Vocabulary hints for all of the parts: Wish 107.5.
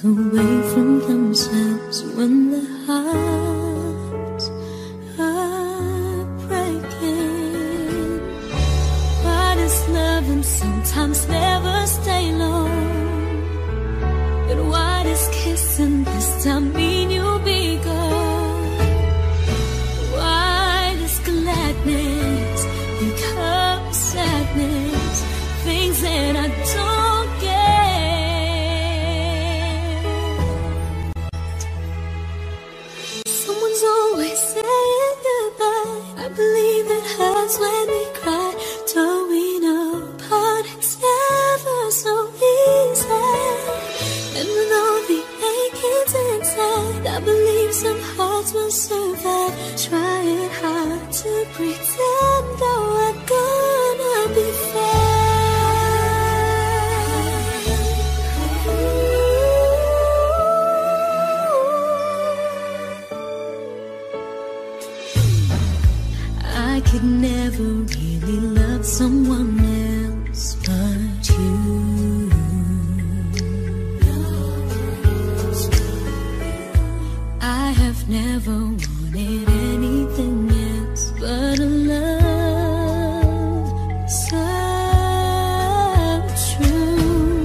Come away from themselves when the hearts are breaking. What is love and sometimes never stay long. But what is kissing this time mean you'll be gone? What is gladness become sadness? Things that I don't get. When we cry, though we know part, it's never so easy. And with all the achings inside, I believe some hearts will survive. Trying hard to pretend that we're gonna be fair. I could never really love someone else but you. I have never wanted anything else but a love so true.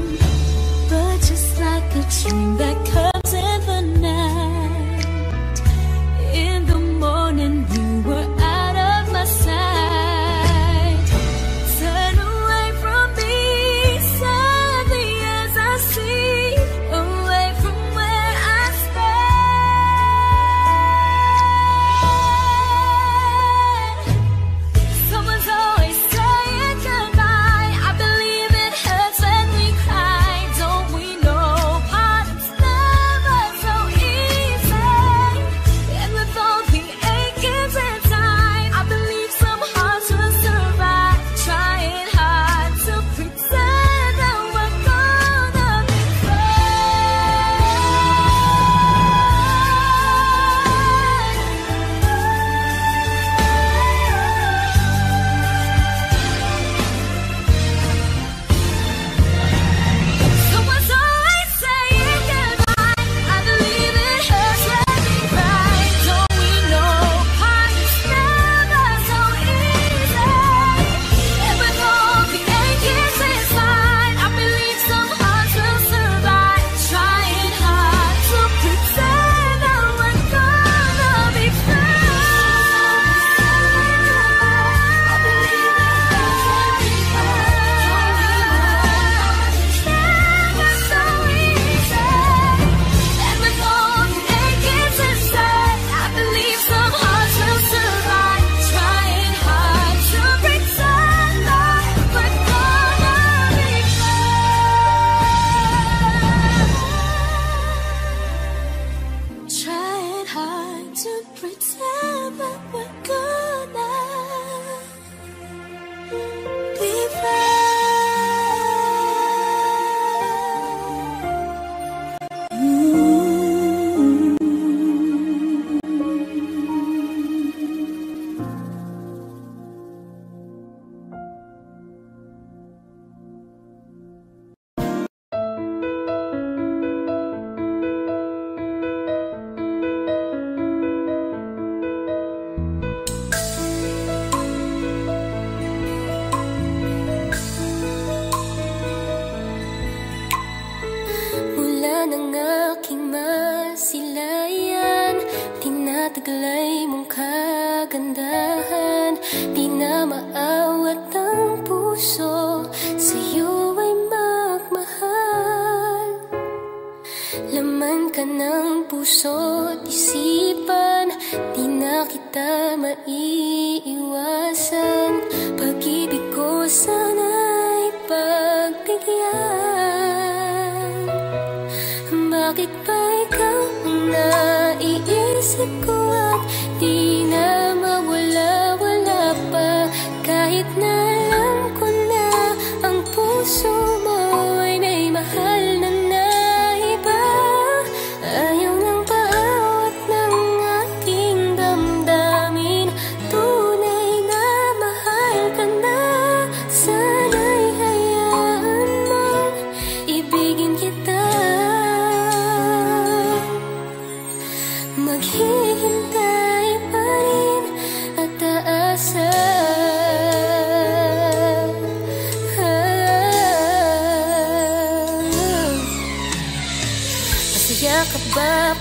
But just like a dream that comes in the night, in the morning you were side. Turn away from me, sadly as I see, away from where I stand. Someone's always saying goodbye. I believe it hurts when we cry. Don't we know part's never so easy? And with all the achings and kita.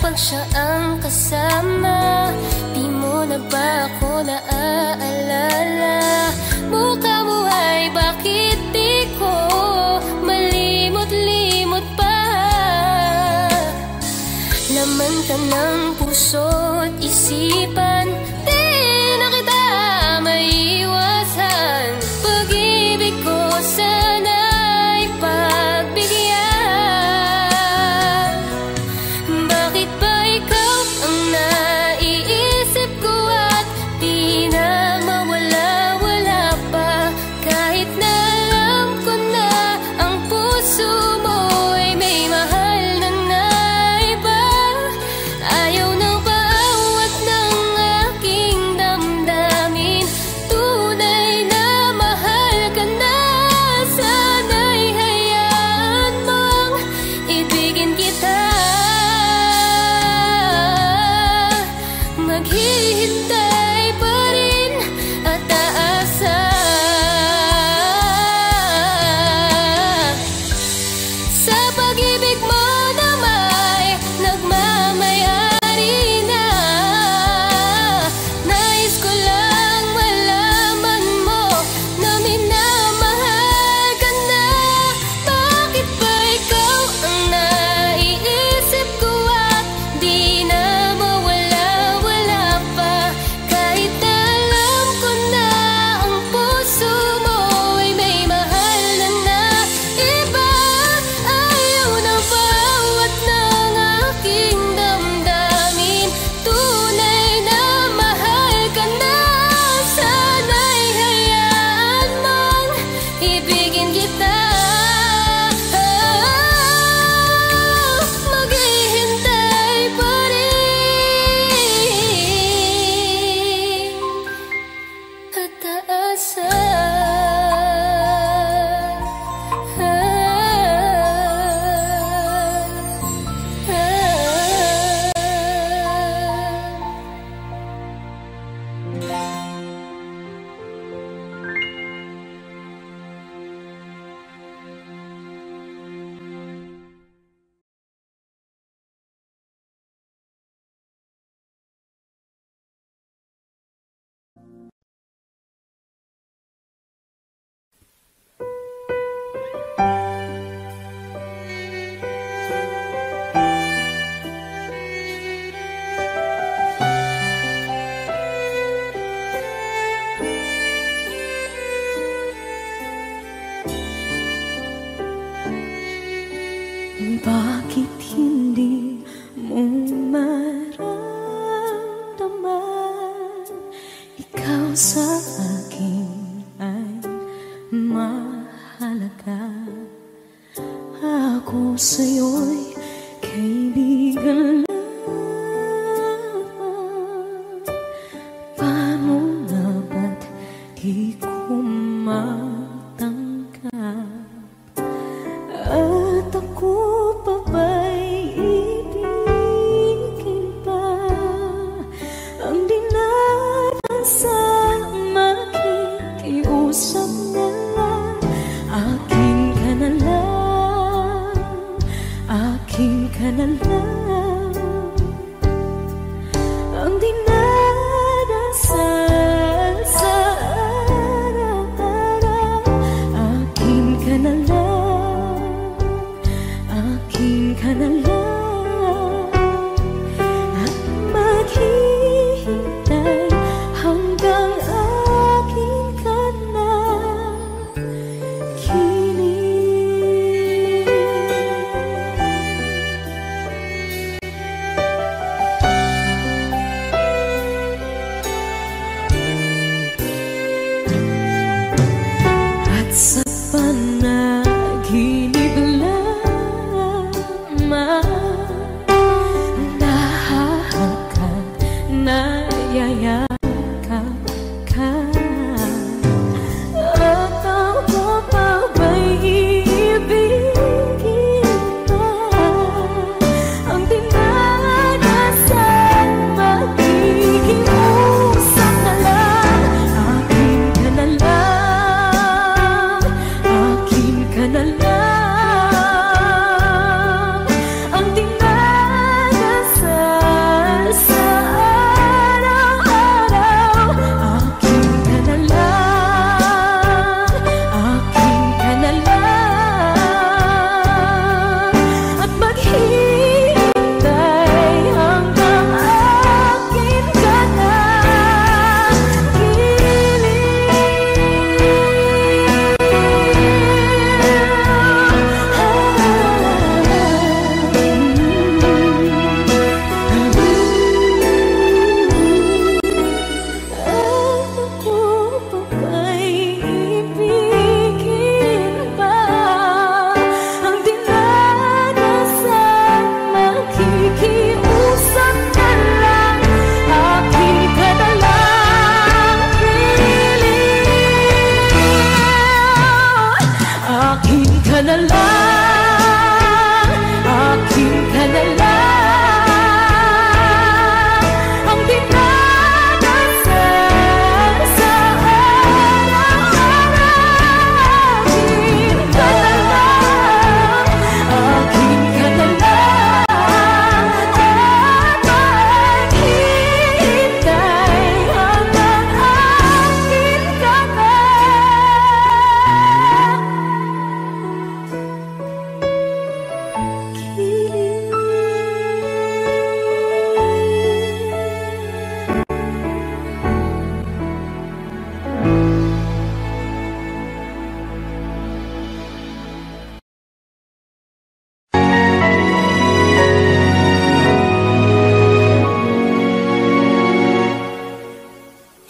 upang siya ang kasama. Di mo na ba ako naaalala? Mukha mo ay bakit di ko malimot-limot pa. Laman ka ng puso at isipan, di na kita maiwasan. Pag-ibig ko sana'y pagbigyan. Hãy subscribe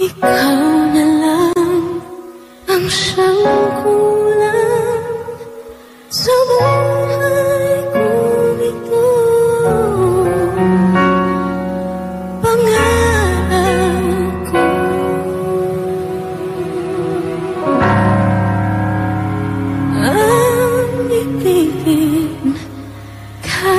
Ikaw na lang ang siyang kulang sa buhay ko nito. Pangarap ko ang itigil ka.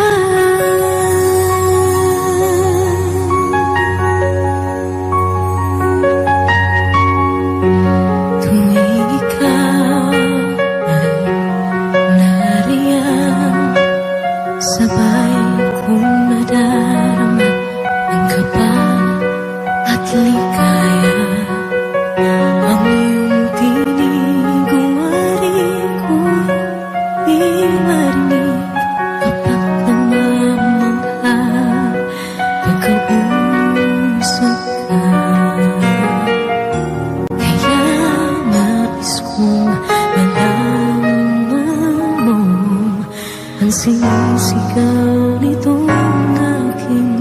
Sinisigaw nitong aking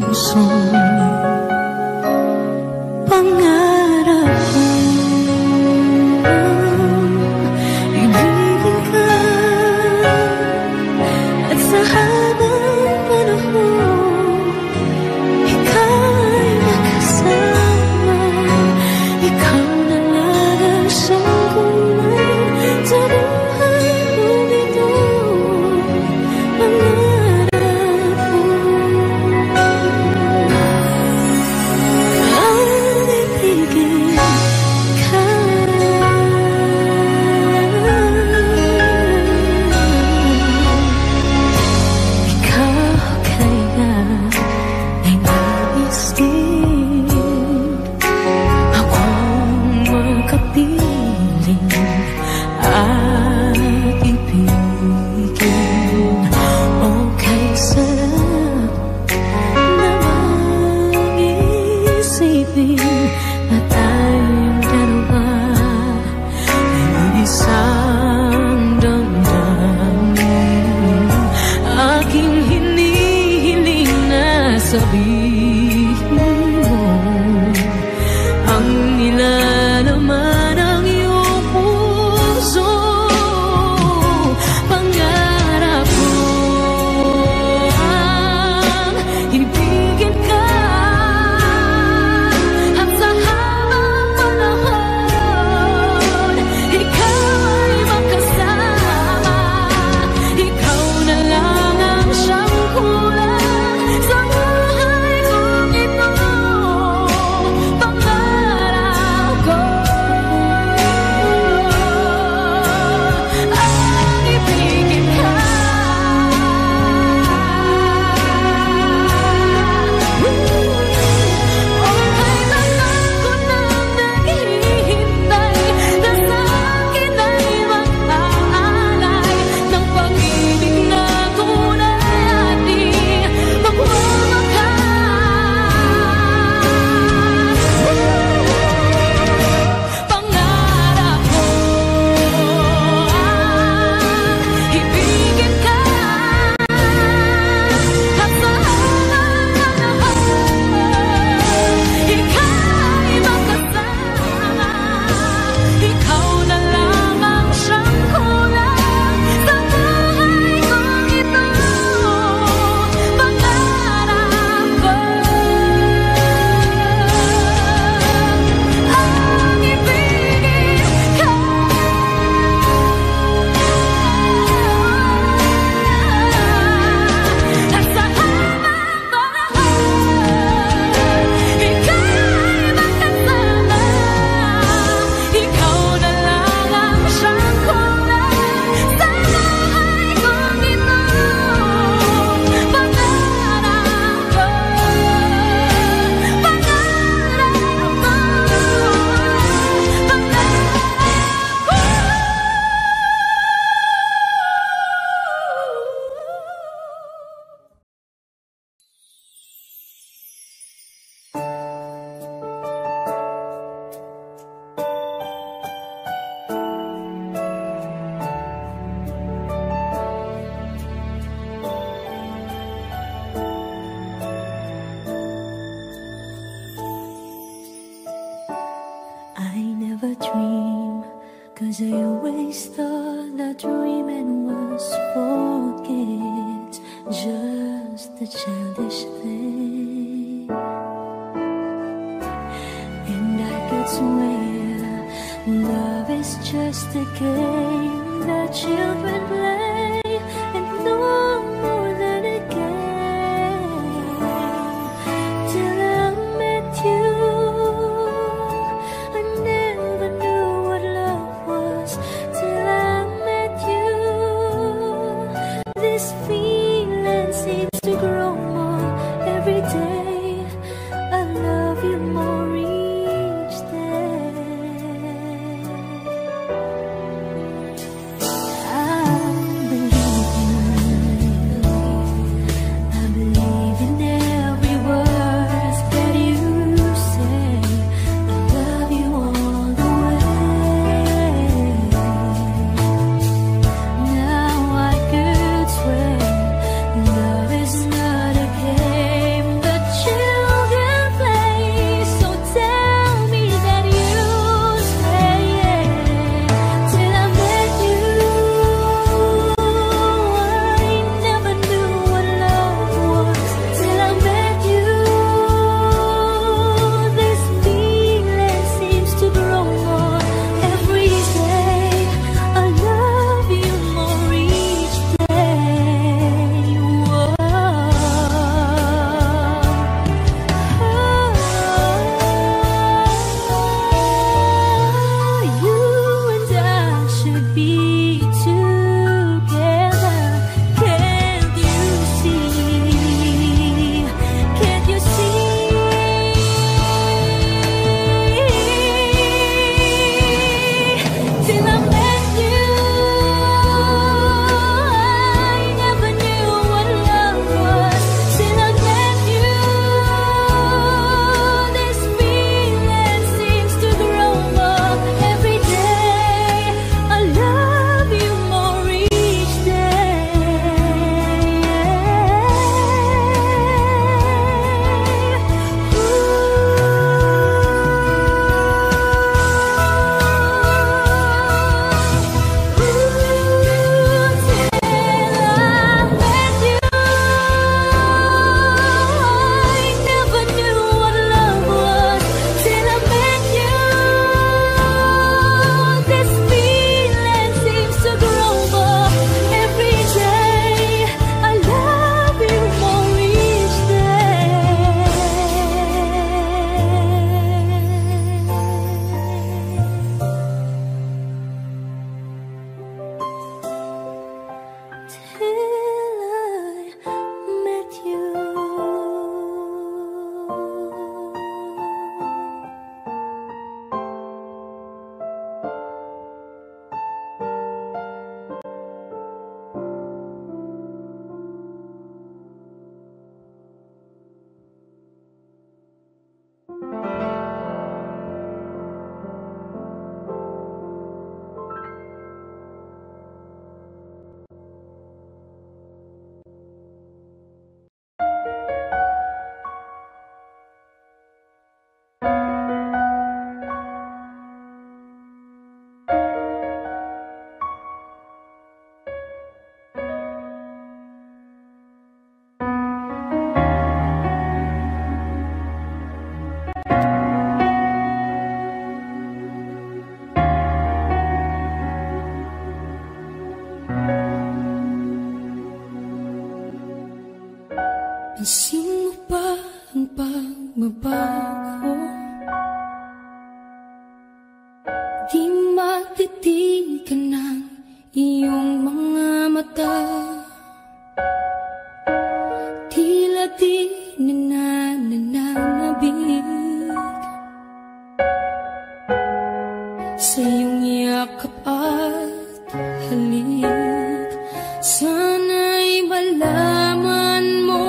puso, pangarap ko ibigin ka at sa habang panahon ika'y makasama. Ikaw na lang ang siyang kulang sa buhay ko nito. Ikaw na lang ang siyang kulang sa buhay dream, 'cause I always thought that dreaming was for kids, just a childish thing. And I could swear love is just a game that children play, and no more than a game. Till I met you, I never knew what love was. Till I met you, this feeling seems to grow more every day. I love you more each day. I believe in every word that you say. I love you all the way. Now I could swear love is not a game that children play. So tell me that you swear. Till I met you, I never knew what love was. Till I met you, this feeling seems to grow more every day. I love you more each day. Oh, you and I should be together. Can't you see? Can't you see? Till I met you, I never knew what love was. Till I met you, this feeling seems to grow more every day. I love you more each day. Ooh. Till I met you, I never knew what love was. Till I met you, this feeling seems to grow more every day. I love you more each day. Till I met you. Pansin mo ba ang pagbabago? Di matitigan ng iyong mga mata. Tila di na nananabig sa iyong yakap at halik. Sana'y malaman mo,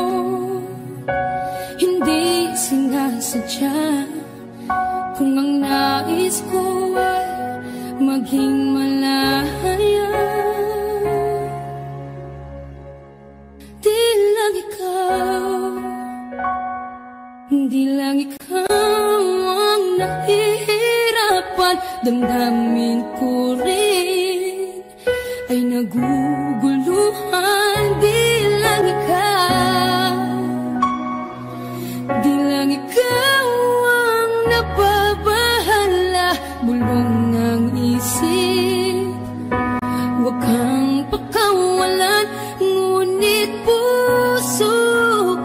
hindi sinasadya. Kung ang nais ko ay maging malaya, di lang ikaw, di lang ikaw ang nahihirapan. damdamin ko rin ay naguguluhan. Di lang ikaw ang nababahala, bulong ng isip, huwag kang pakawalan, ngunit puso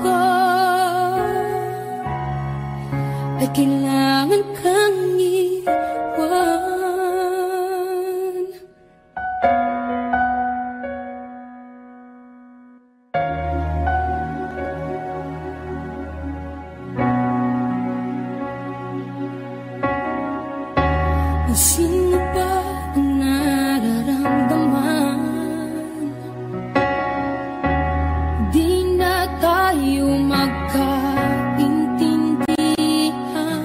ko ay kailangan kang iwan. Sino ba ang nararamdaman? Di na tayo magkaintindihan,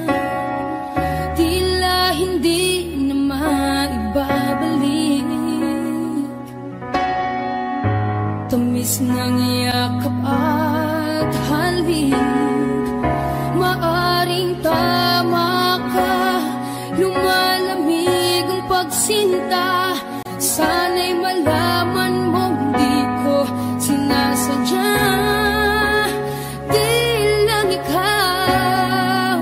tila hindi na maibabalik tamis ng yakap at halik. Maaring tama ka, lumalang sinta, sana'y malaman mong di ko sinasadya. Di lang ikaw,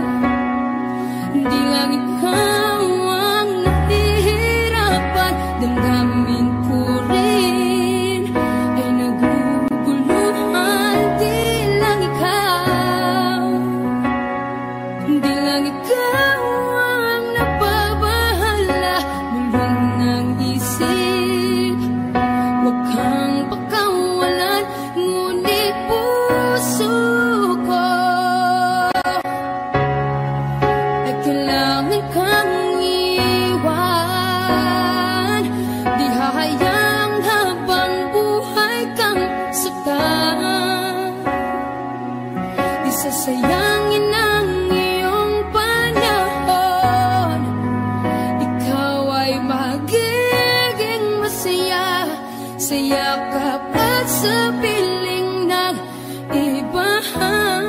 di lang ikaw ang nahihirapan, damdamin ko rin ay naguguluhan. Di lang ikaw, di lang ikaw ang napabahala, bulong ng isip, huwag kang pagkawalan, ngunit puso ko ay kailangan kang iwan. Di hahayaang habang buhay kang saktan, di sasayangin ang iyong panahon. Ikaw ay magiging masaya, saya kapag sa piling ng ibahan.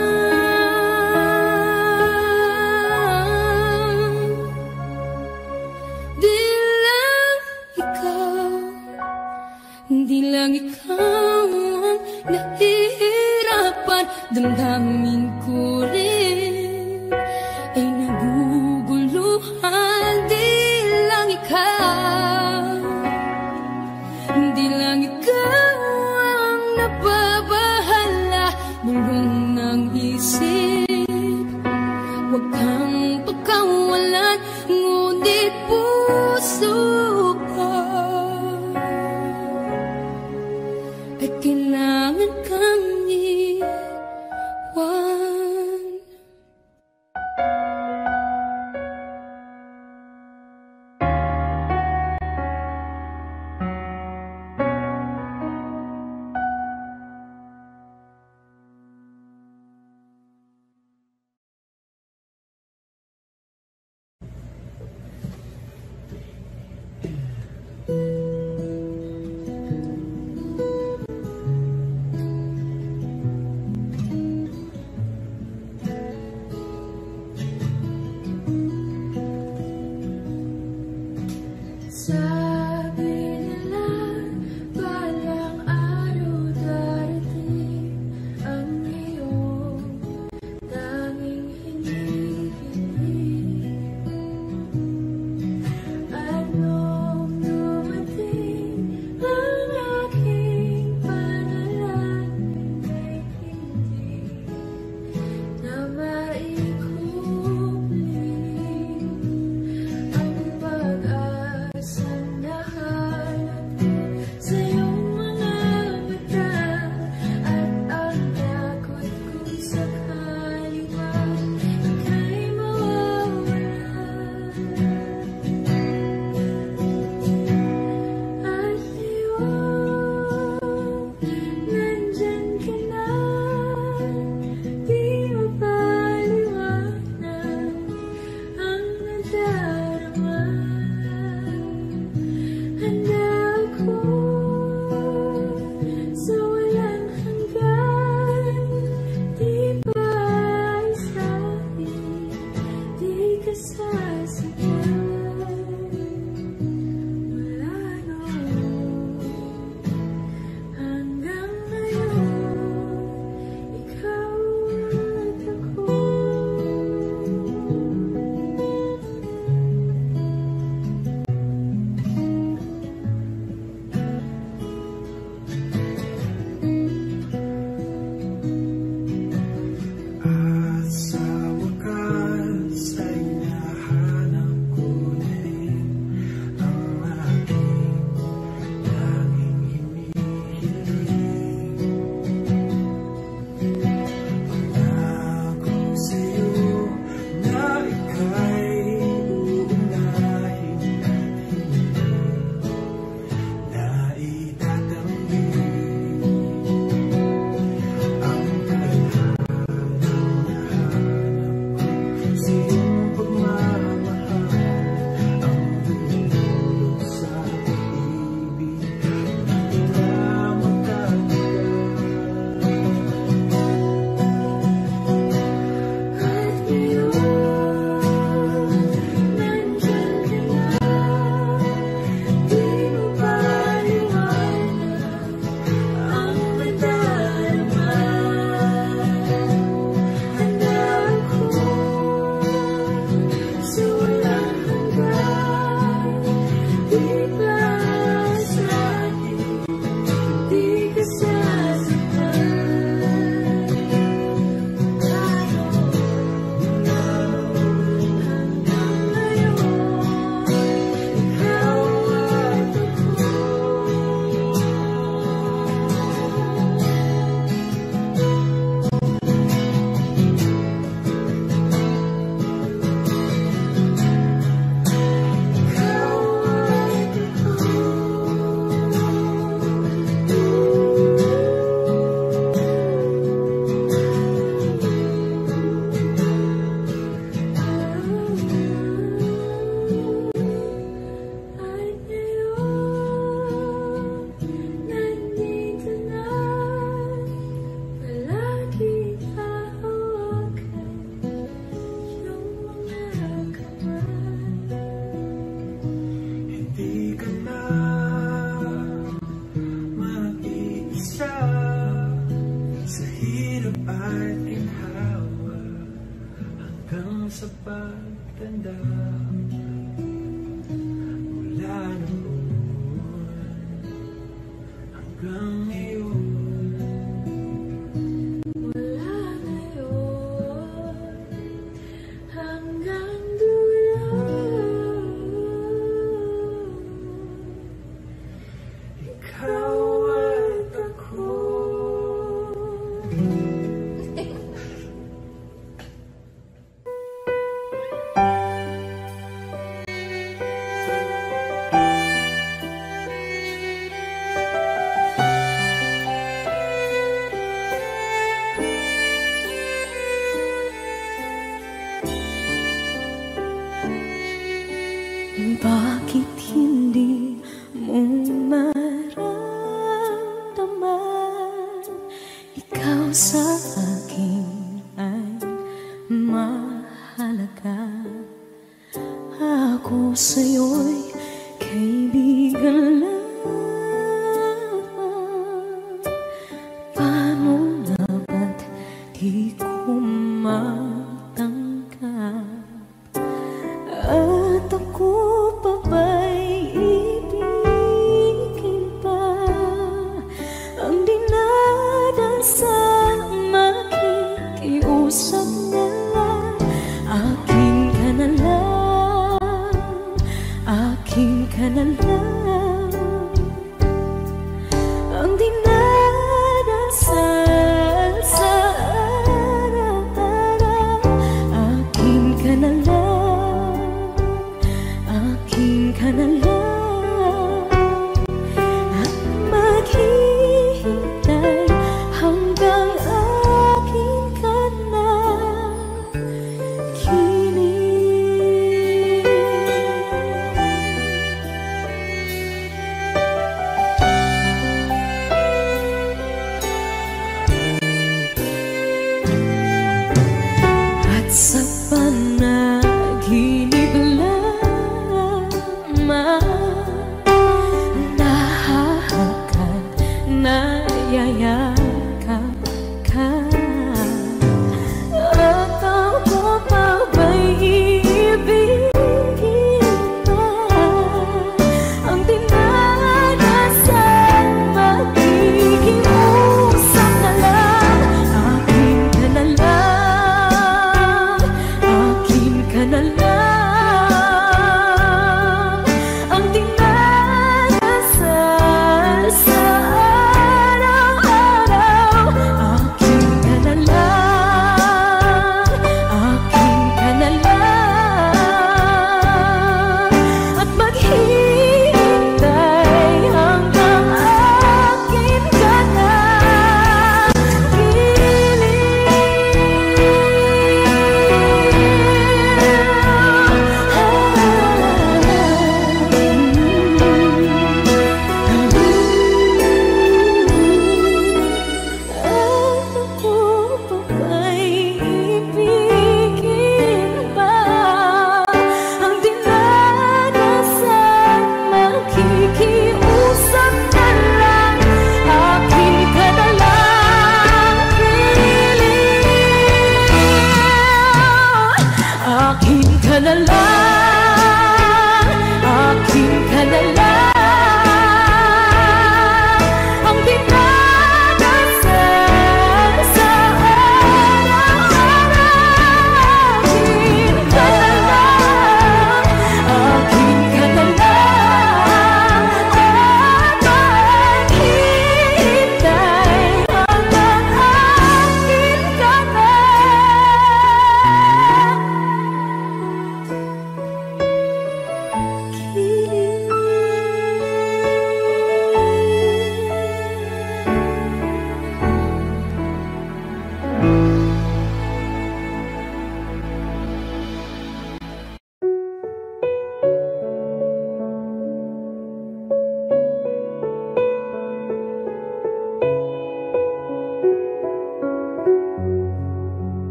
Bakit hindi mo maramdaman ikaw sa akin ay mahalaga? Ako sa'yo'y kaibigan lamang. Paano nga ba't di ko matanggap? At ako ang dinadasal sa araw-araw. Akin ka na lang, akin ka na lang, at maghihintay hanggang akin ka na kinig.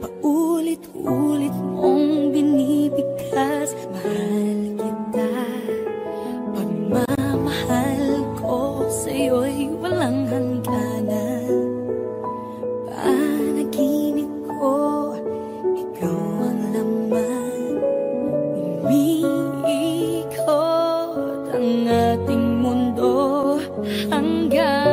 paulit-ulit mong binibigkas. Mahal kita, pagmamahal ko sa'yo'y walang hangganan. Panaginip ko, ikaw ang laman. Umiikot ang ating mundo hanggang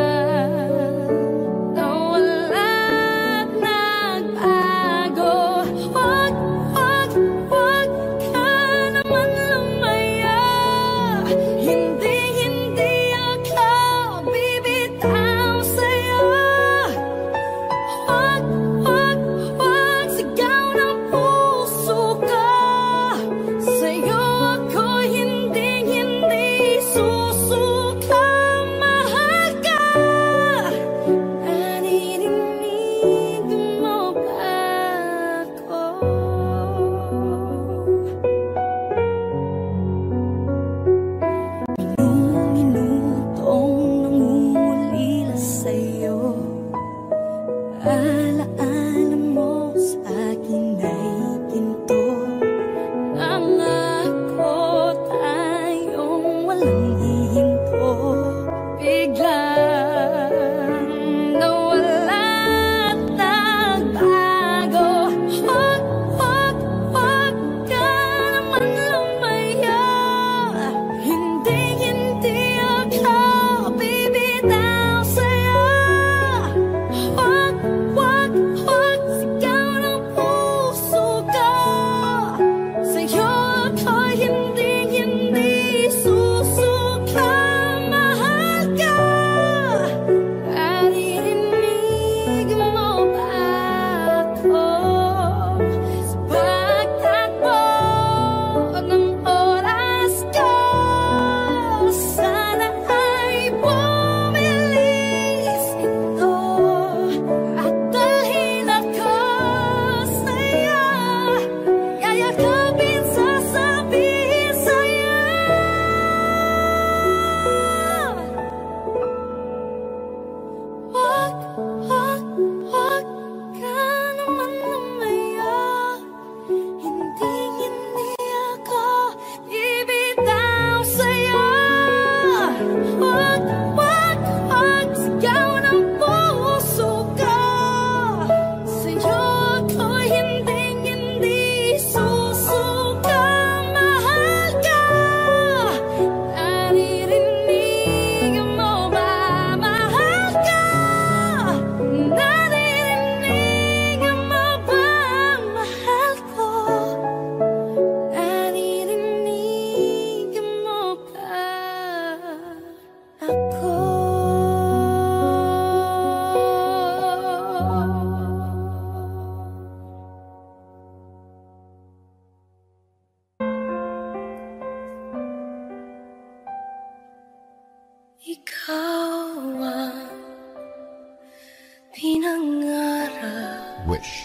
Wish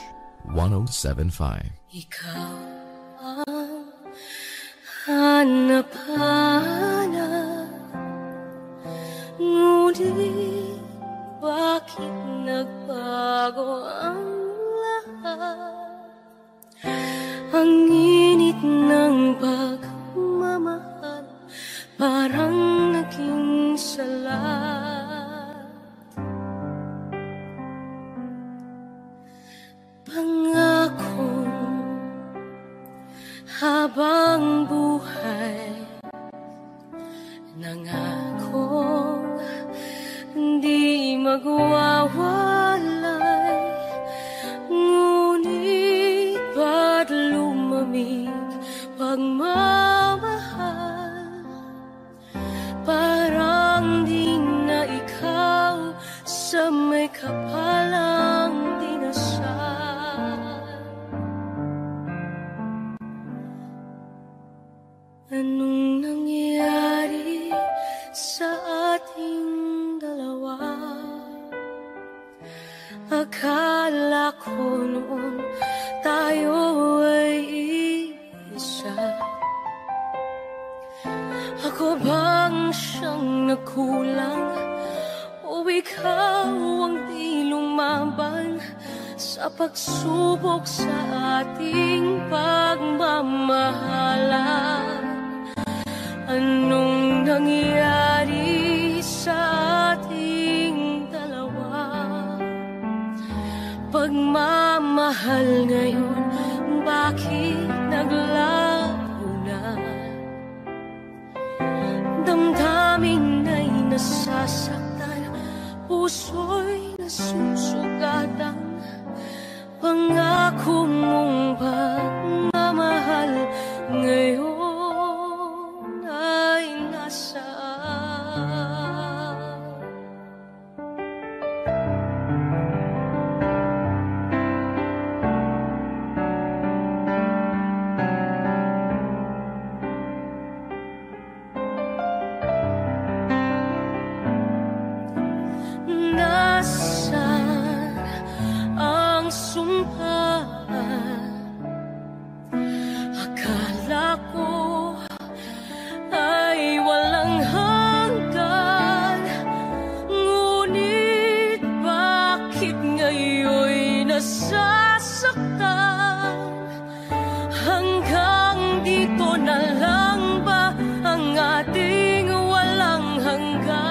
107.5. Ikaw ang hanap-hanap, ngunit bakit nagbago ang lahat? Ang init ng pagmamahal parang naging salat. Pangako habang buhay, nangako hindi magwawalay, ngunit ba't lumamig pagmamahal? Parang di na ikaw sa may kapalang dinasal. Anong nangyari sa ating dalawa? Akala ko noon tayo ay isa. Ako bang siyang nagkulang? O ikaw ang di lumaban sa pagsubok sa ating pagmamahalan. Anong nangyari sa ating dalawa? Pagmamahal ngayon, bakit naglaho na? Damdamin ay nasasaktan, puso'y nasusugatan. Pangako mong pagmamahal ngayon ay nasaan? Akala ko ay walang hanggan, ngunit bakit ngayon nasasaktan? Hanggang dito na lang ba ang ating walang hanggan?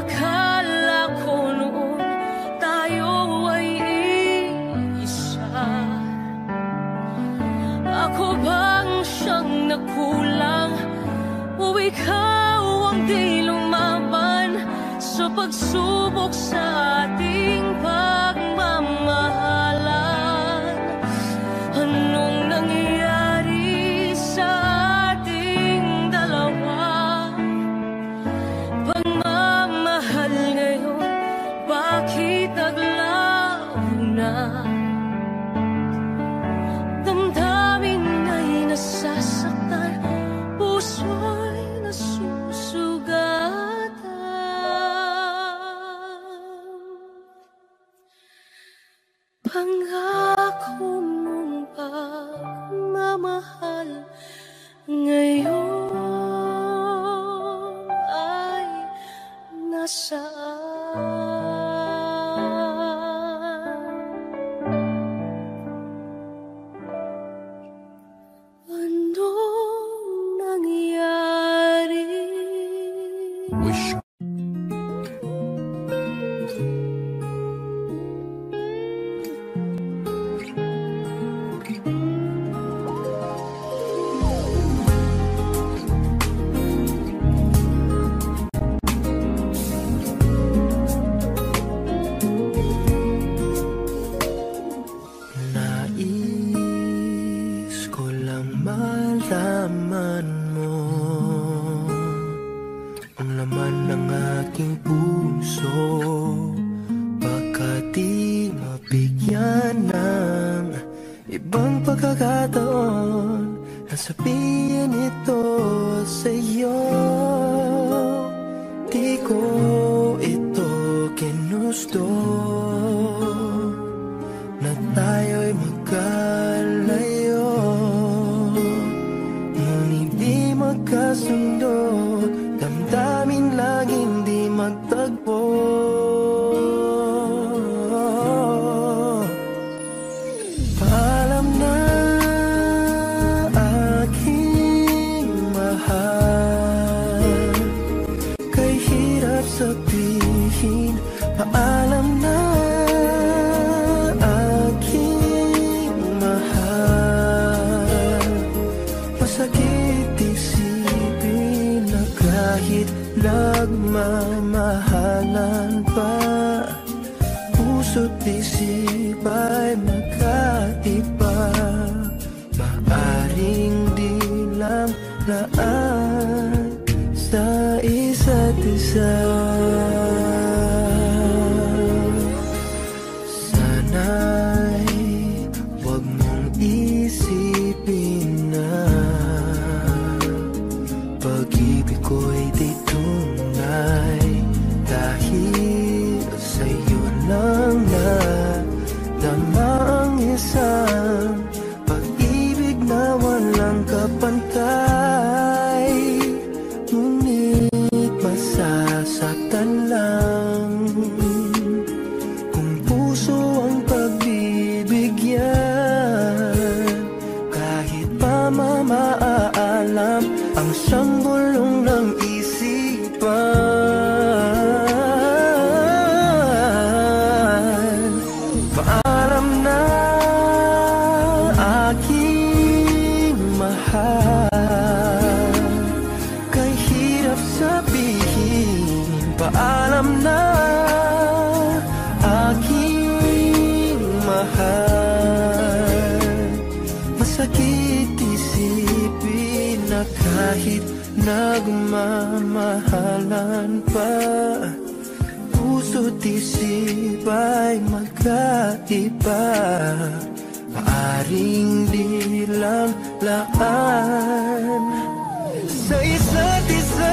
Akala ko noon tayo ay iisa. Ako bang siyang nakulang o ikaw ang di lumaban sa pagsubok sa ating pagmamahalan? Anong nangyari sa damdamin ay nasasaktan, puso'y nasusugatan. Pangako mong pagmamahal ngayon ay nasaan? Wish. Pag-ibig na walang patay. Ngunit masasaktan lang kung puso ang pagbibigyan. Kahit pa maaalam ang siyang gulong ng isipan. Paalam na aking mahal, kay hirap sabihin. Paalam na aking mahal, masakit isipin na kahit nagmamahalan pa, puso't isip ay magkaiba. Maaring di lang laan sa isa't isa.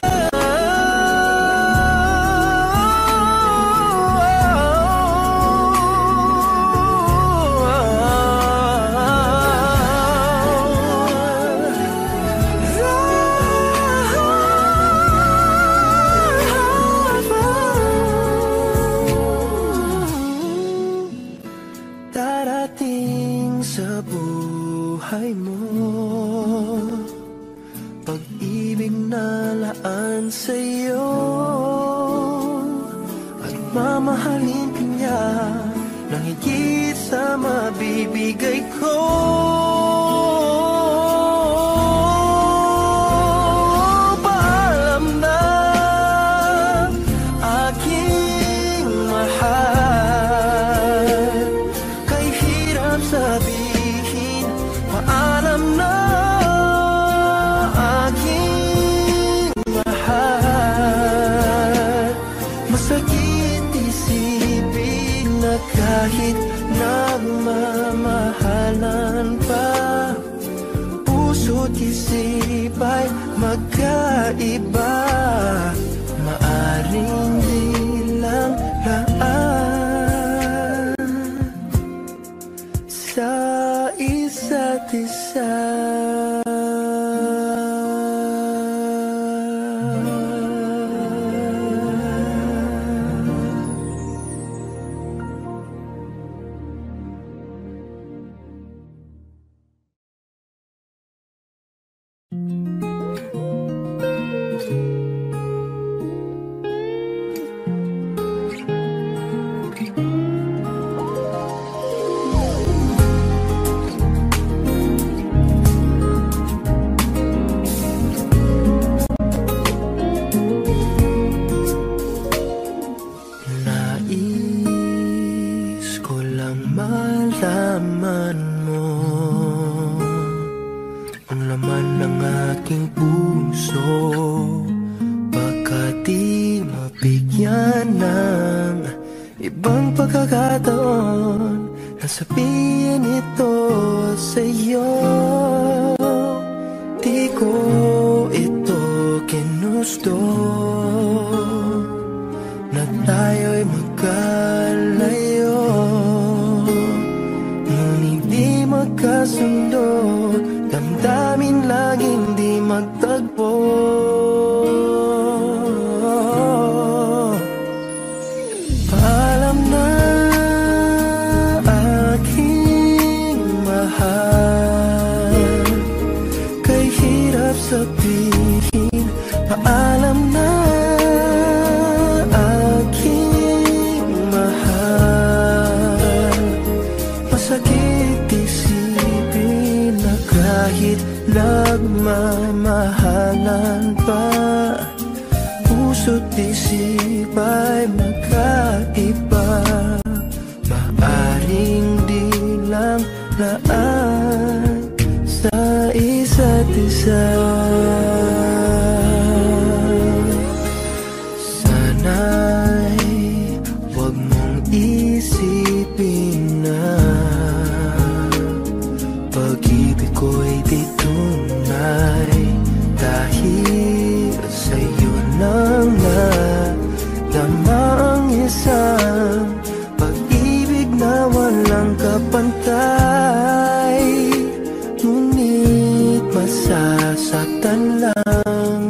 Sa nasasaktan lang.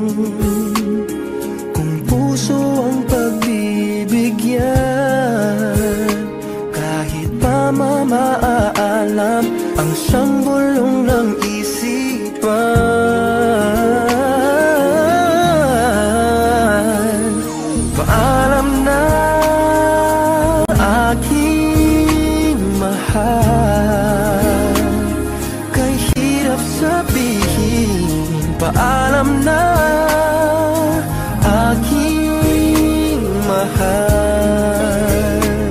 Kung puso ang pagbibigyan, kahit pa maaalam ang siyang bulong ng isipan. Paalam na aking mahal, kay hirap sabihin. Paalam na aking mahal,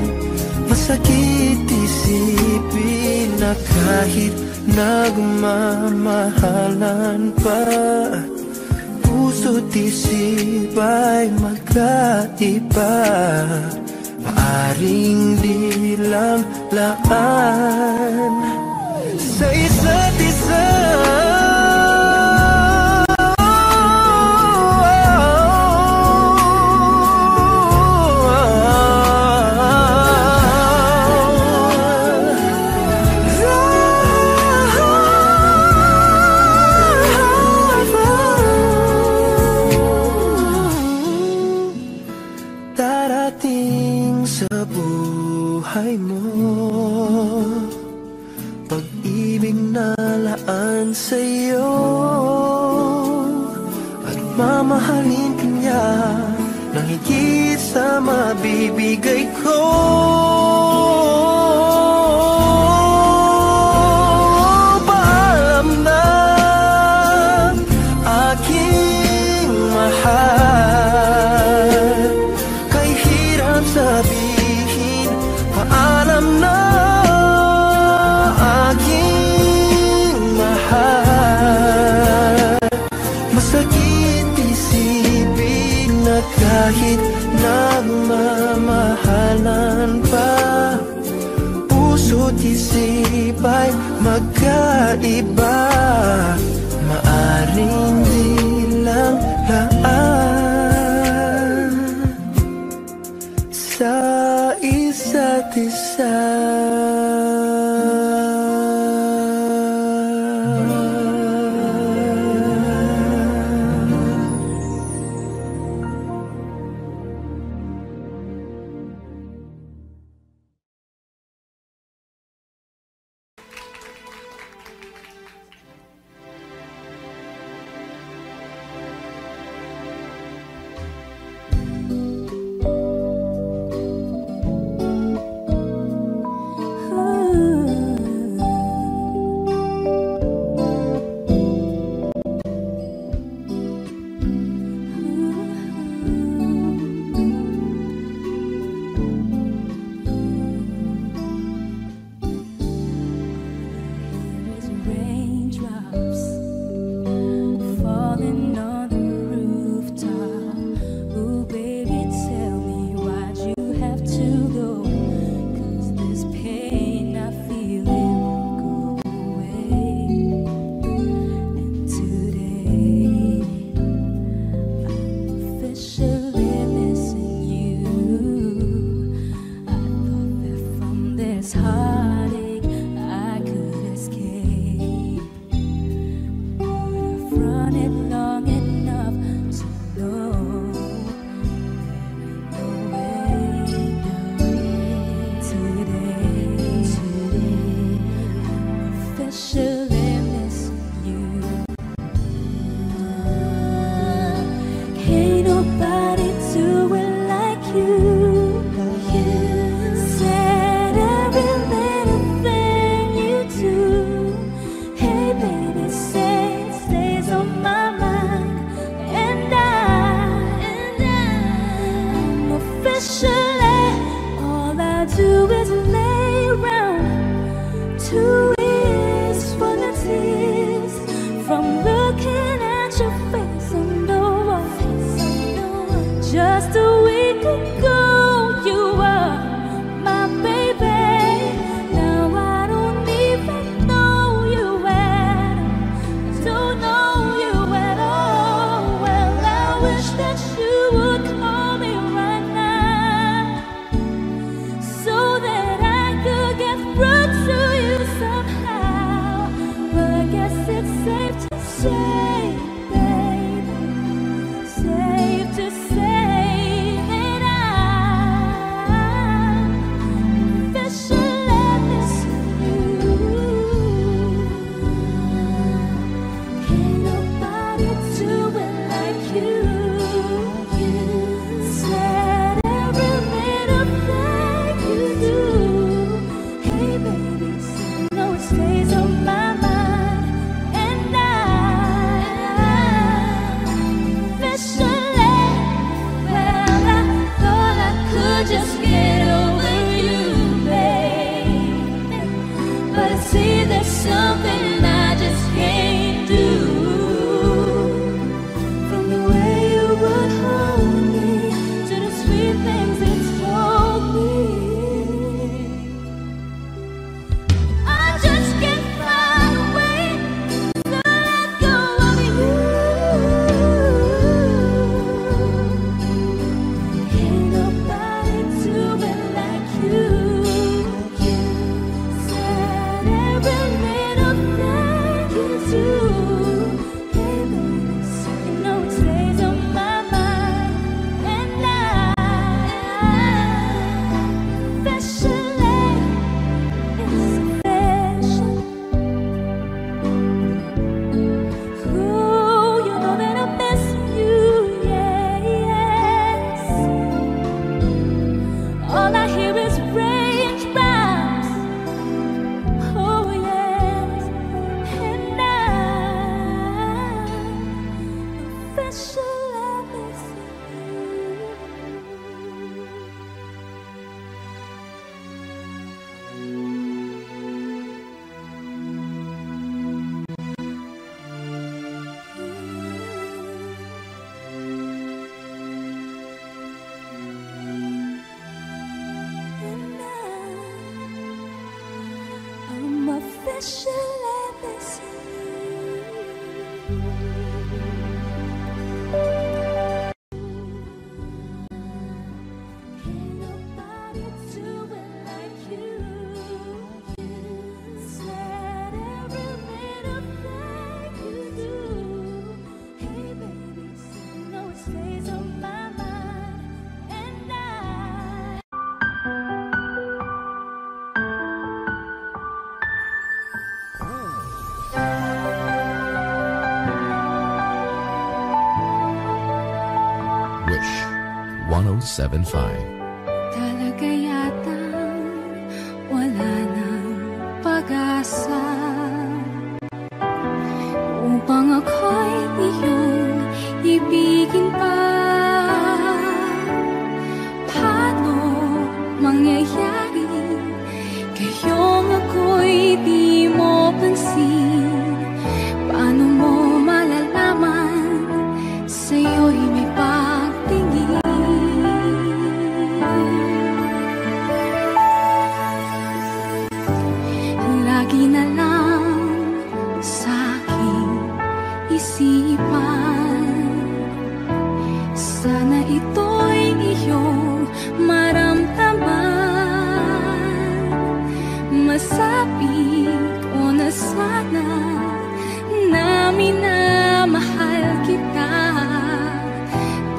masakit isipin na kahit nagmamahalan pa, puso't isip ay magkaiba. Maaring di lang laan sa isa't isa. Bibigay ko. Paalam na aking mahal, kay hirap sabihin. Paalam na aking mahal, masakit isipin na kahit nagmamahalan pa, puso't isip ay magkaiba. Maaring di lang laan sa isa't isa. It's safe to say 107.5. Talaga yatang wala ng pag-asa upang ako'y iyong ibigin pa. Paano mangyayari kayong ako'y di mo pansin? Paano mo malalaman sa'yo'y may pagtingin? Sana ito'y iyong maramdaman, masapit o na sana na minamahal kita.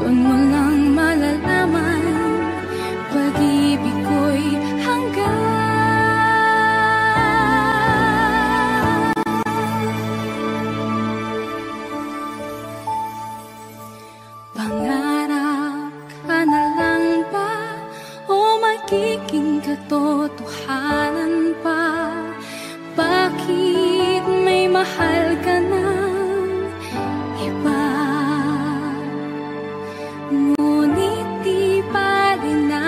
Doon mo lang malalaman pag-ibig ko'y hanggang katotohanan pa. Bakit may mahal ka ng iba? Ngunit di pa rin na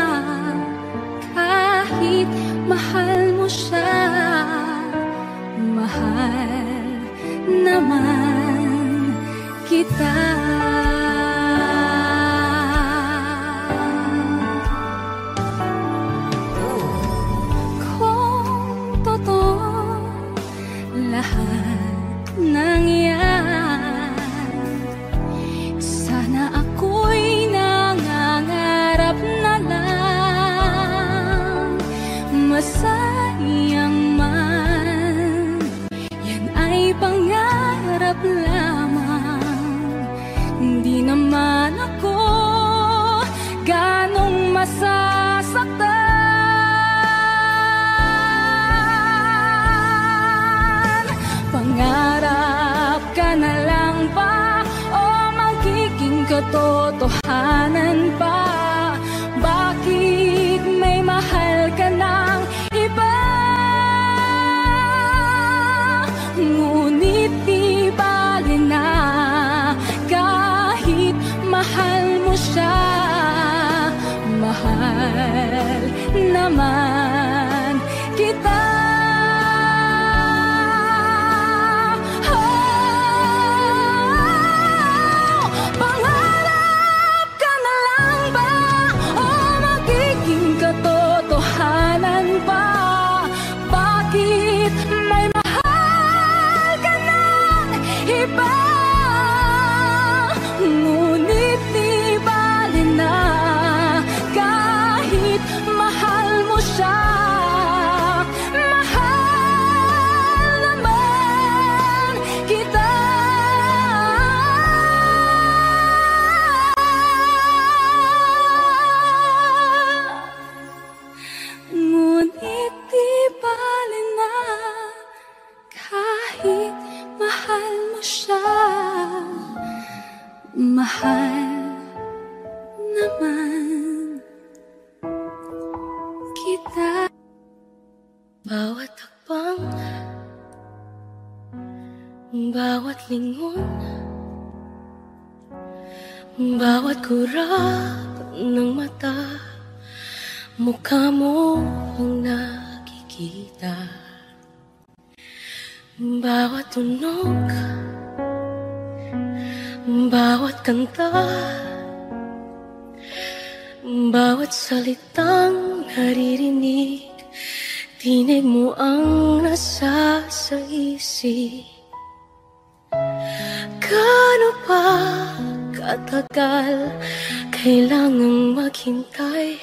kahit mahal mo siya, mahal naman kita. Sayang man, yan ay pangarap lamang. Di naman ako ganong masasaktan. Pangarap ka na lang ba? katotohanan pa? Bakit may mahal ka ng iba? Ngunit di bale na kahit mahal mo siya, mahal naman kita. Bawat lingon, bawat kurap ng mata, mukha mo ang nakikita. Bawat tunog, bawat kanta, bawat salitang naririnig, tinig mo ang nasa sa isip. Kano pa katagal kailangang maghintay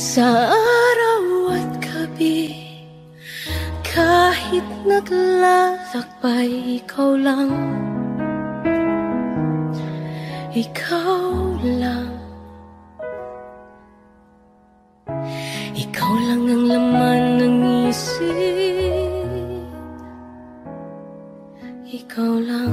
sa araw at gabi? Kahit naglalakbay, ikaw lang, ikaw lang, ikaw lang ang laman ng isip. Ikaw lang.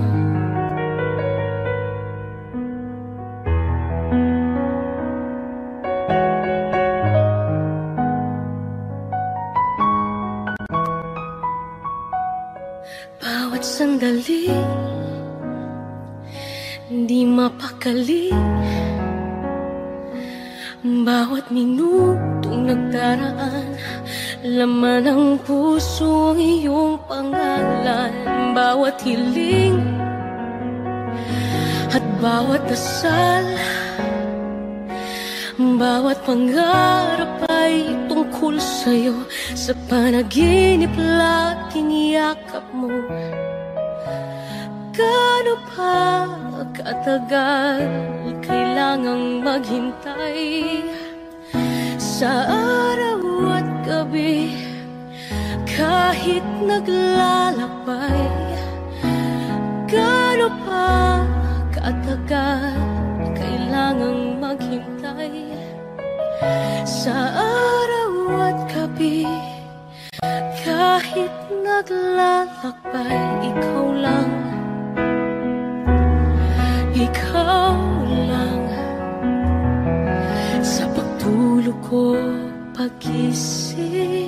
Bawat sandali, di mapakali. Bawat minutong nagdaraan, laman ng puso ang iyong pangalan. Bawat hiling at bawat dasal, bawat pangarap ay tungkol sa'yo. Sa panaginip laging yakap mo. Gaano pa katagal kailangang maghintay sa araw at gabi? Kahit naglalakbay, gaano pa katagal kailangang maghintay sa araw at gabi? Kahit naglalakbay, ikaw lang, ikaw lang. Sa pagtulog ko, pagising,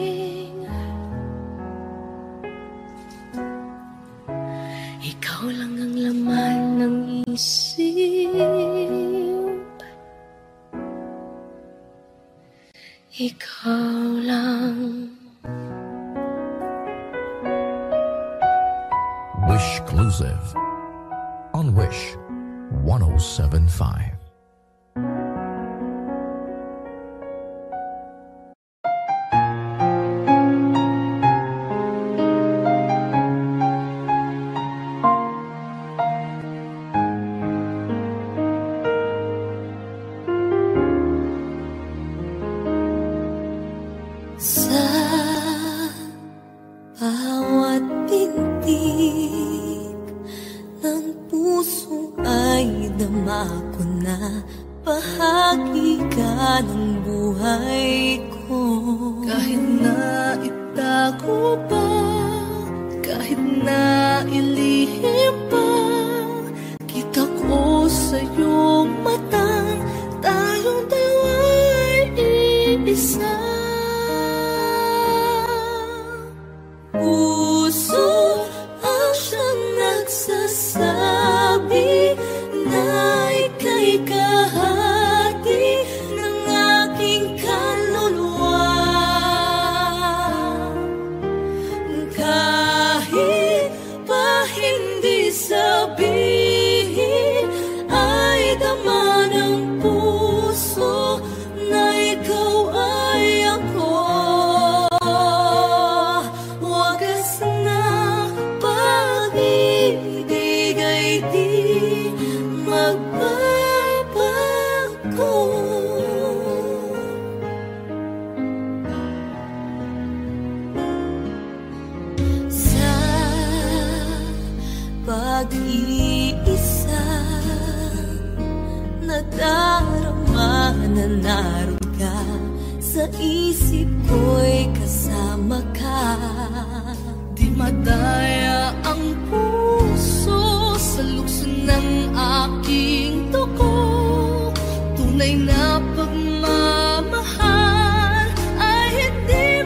ikaw lang ang laman ng isip. Ikaw lang. Wish exclusive on Wish 107.5. Kahit na ilihim pa, kita ko sa'yong mata, tayong dalawa ay iisa. Puso ang siyang nagsasabi na ika'y kahati ng aking kaluluwa. Kahit pa hindi sabi, pag-iisa na darama na naroon ka, sa isip ko'y kasama ka. Di madaya ang puso sa lukso ng aking tuko. Tunay na pagmamahal ay hindi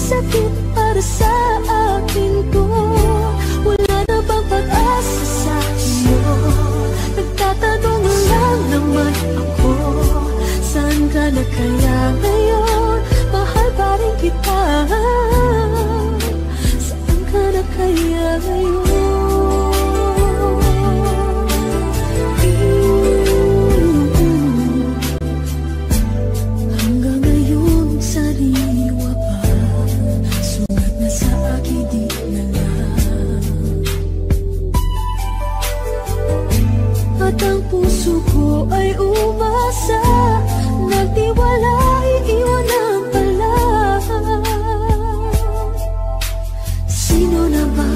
sakit para sa akin ko. Wala na bang pag-asa sa iyo? Nagtatanong lang naman ako, saan ka na kaya ngayon? Mahal pa rin kita, saan ka na kaya ngayon? Ay umasa, nagtiwala, iiwan ang pala. Sino na ba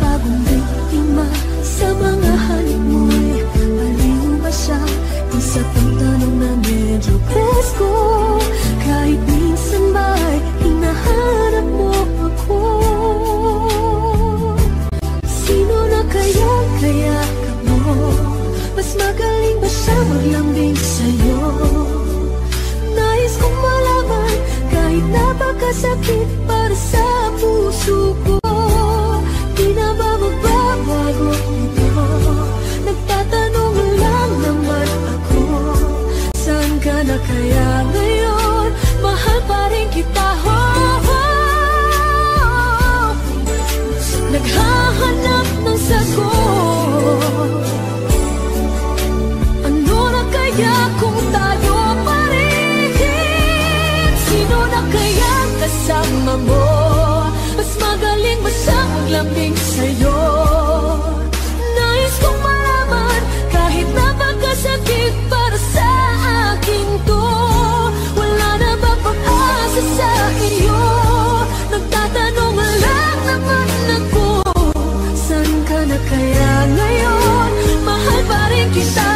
bagong biktima sa mga halik mo'y aliw ba siya? Isa pang tanong na medyo presko, kahit minsan ba'y hinahanap mo ako? Sino na kaya ka mo? Mas magaling ba siya maglambing sa'yo? Nais kong malaman, kahit napakasakit para sa puso ko, di na ba magbabago ito? Nagtatanong lang naman ako, saan ka na kaya ngayon? Mahal pa rin kita, oh. Naghahanap ng sagot, kaya kung tayo pa rin? Sino na kaya kasama mo? Mas magaling ba siya maglambing sa'yo? Nais kong malaman, kahit napakasakit para sa akin to, wala na ba pag-asa sa iyo? Nagtatanong lang naman ako, saan ka na kaya ngayon? Mahal pa rin kita.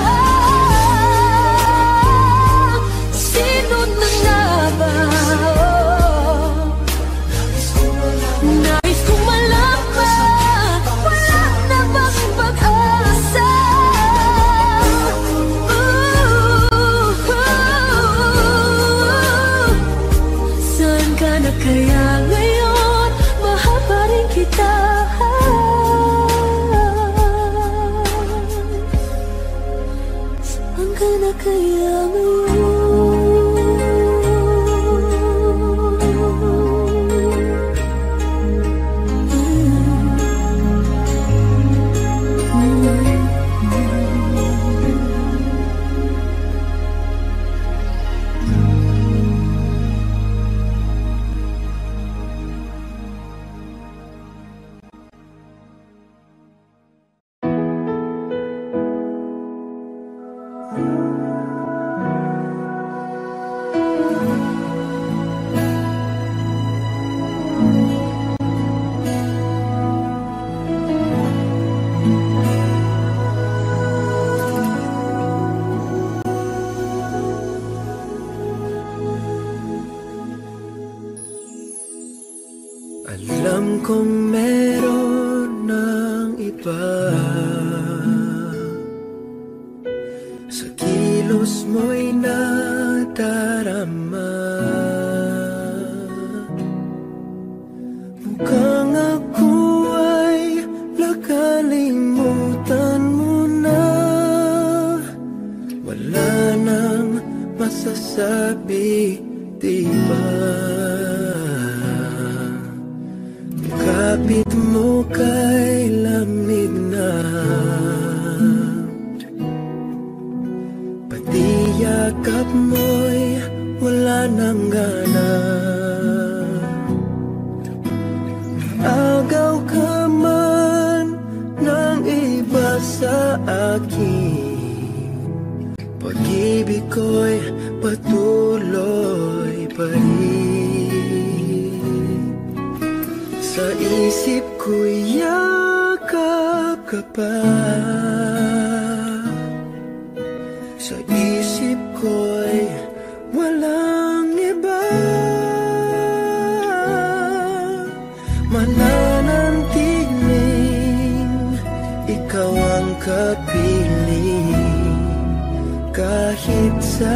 Sa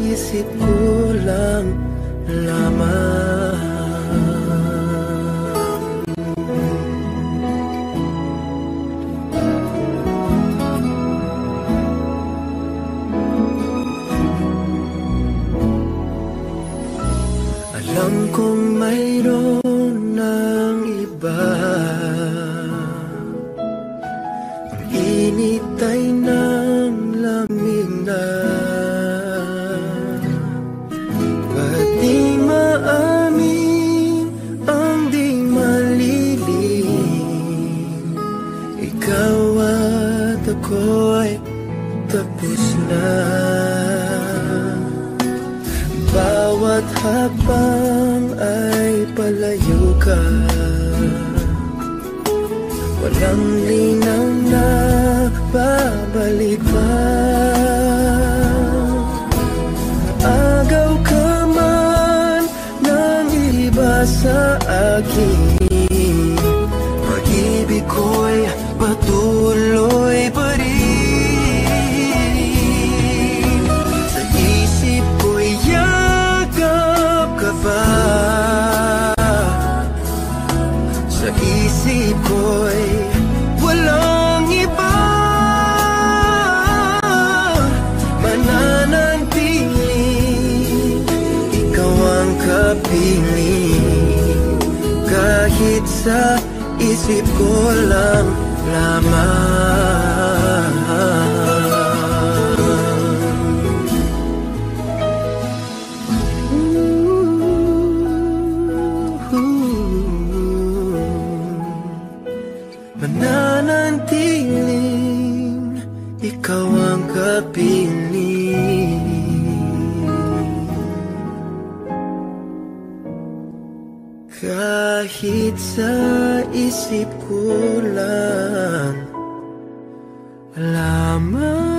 isip ko lang lamang. mayroon ng iba. Ang init ay ng lamig na, pati maamin ang di malilim. Ikaw at ako'y tapos na. Bawat habang ay palayo ka, walang linaw na babalik pa. Agaw ka man ng iba sa akin, pag-ibig ko'y patuloy pa rin. Sa isip ko'y walang iba, mananatili ikaw ang kapiling, kahit sa isip ko lang lamang. Nanantiling ikaw ang kapiling. Kahit sa isip ko lang lamang.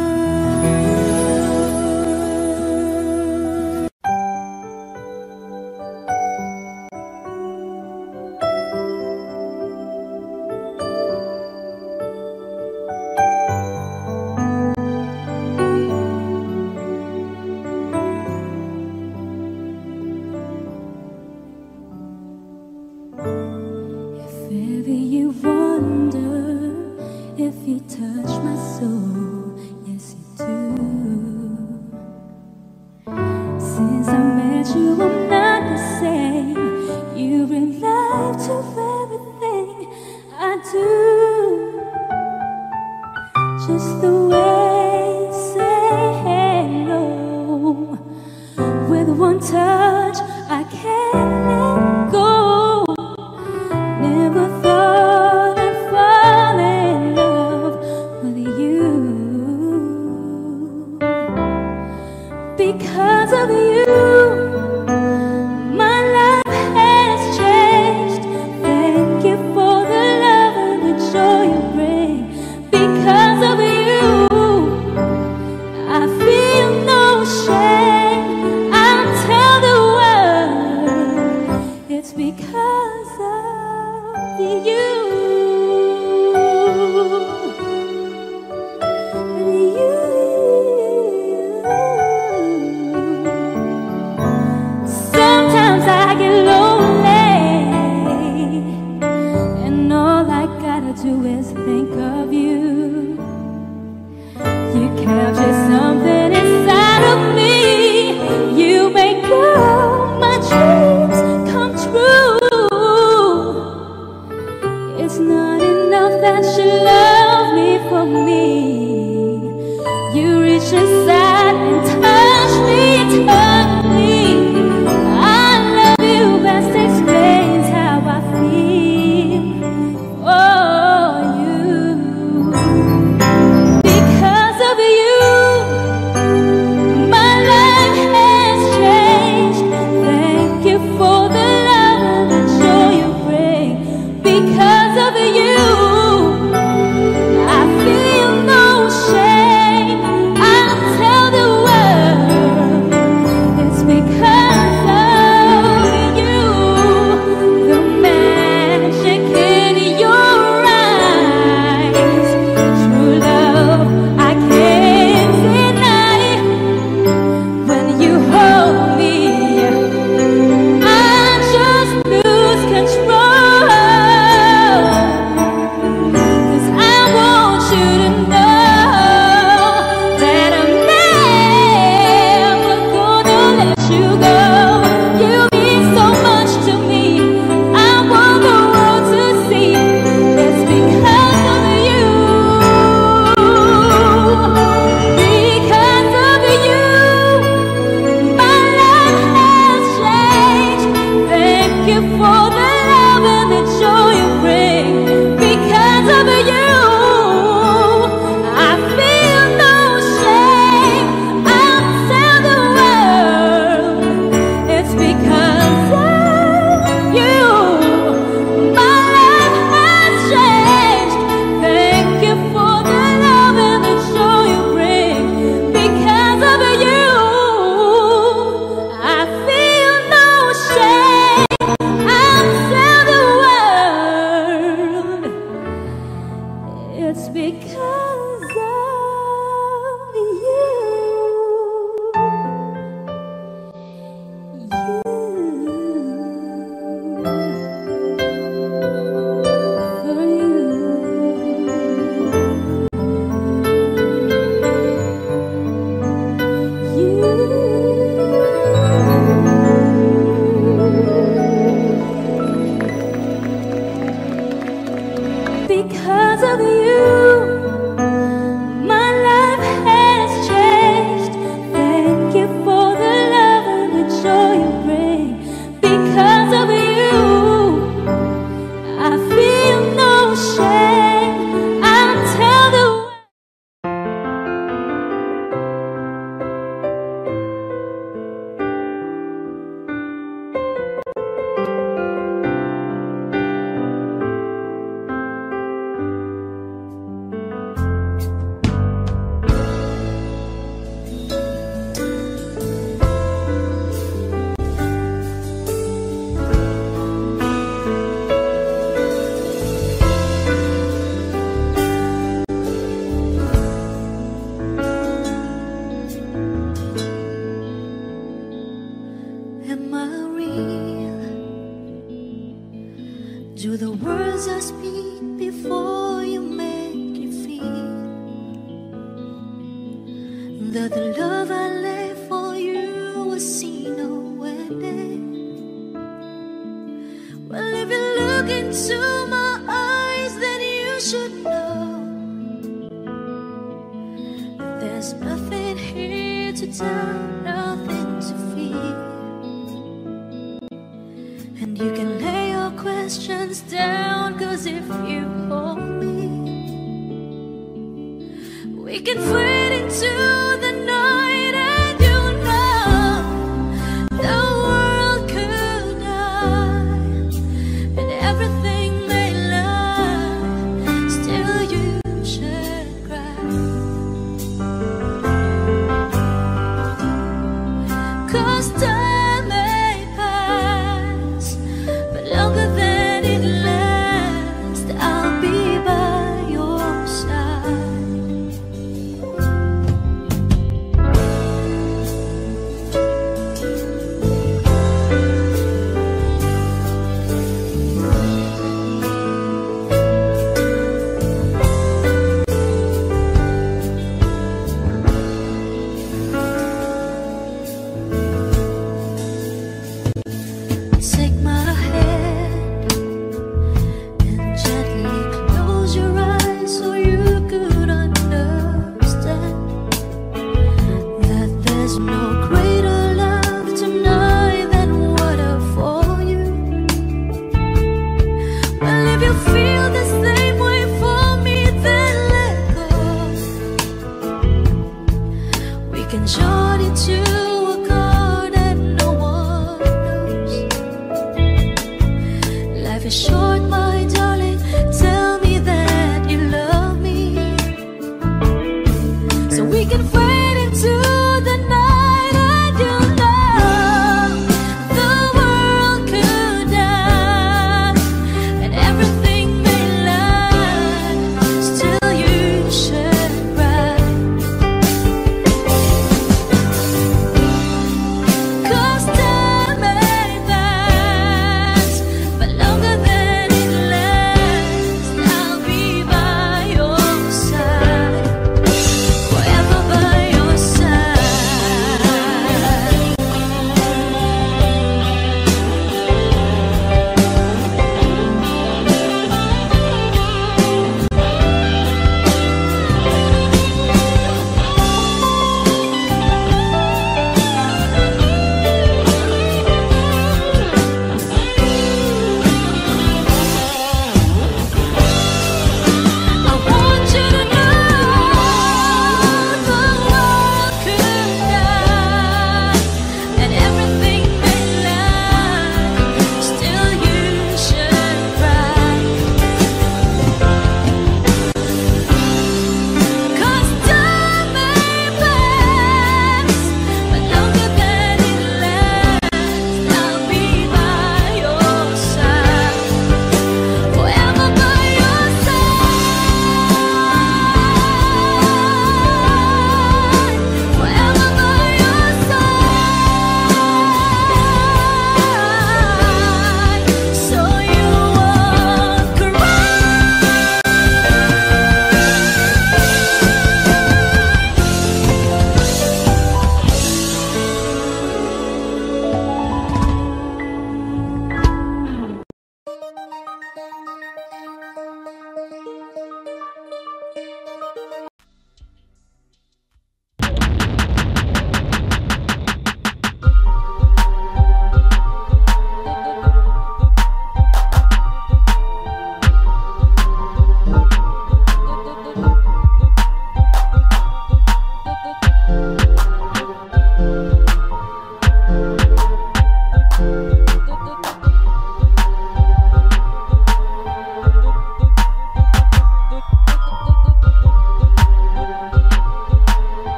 Short